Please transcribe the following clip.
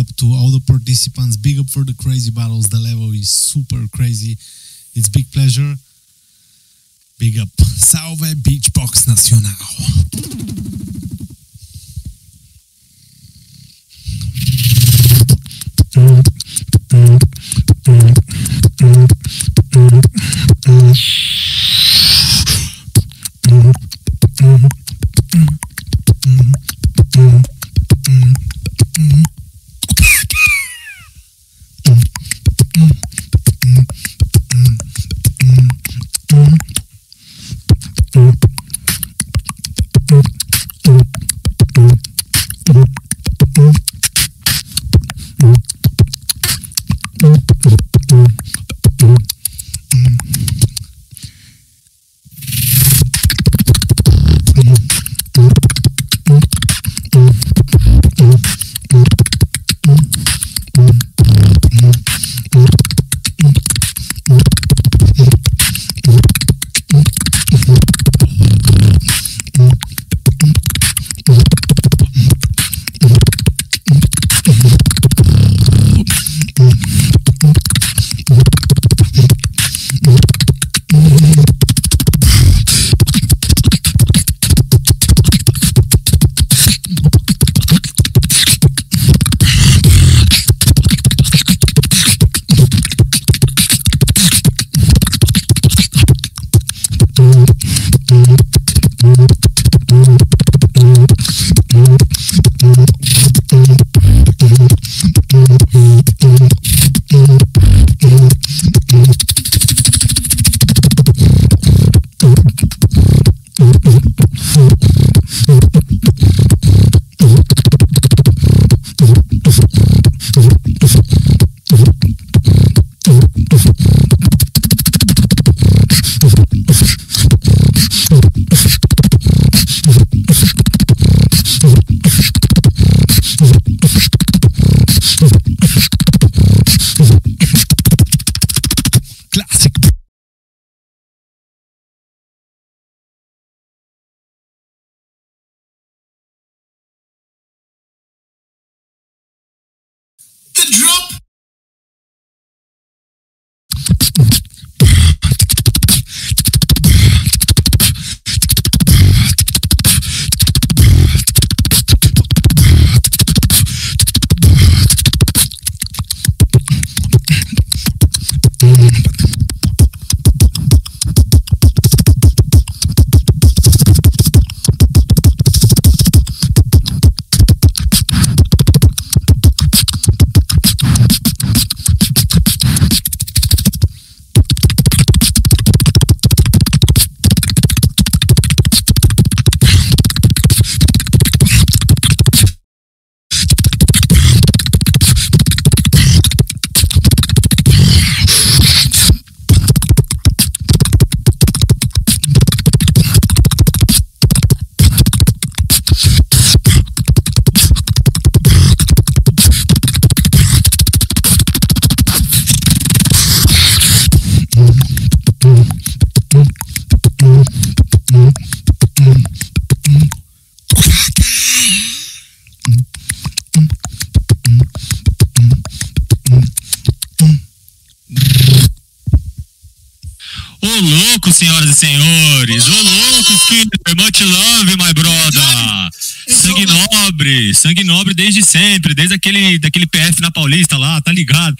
up to all the participants. Big up for the crazy battles. The level is super crazy. It's big pleasure. Big up. Salve Beach Box Nacional. Senhoras e senhores, ô loucos, Filipe, Multi Love, my brother. Sangue nobre desde sempre, desde daquele PF na Paulista lá, tá ligado?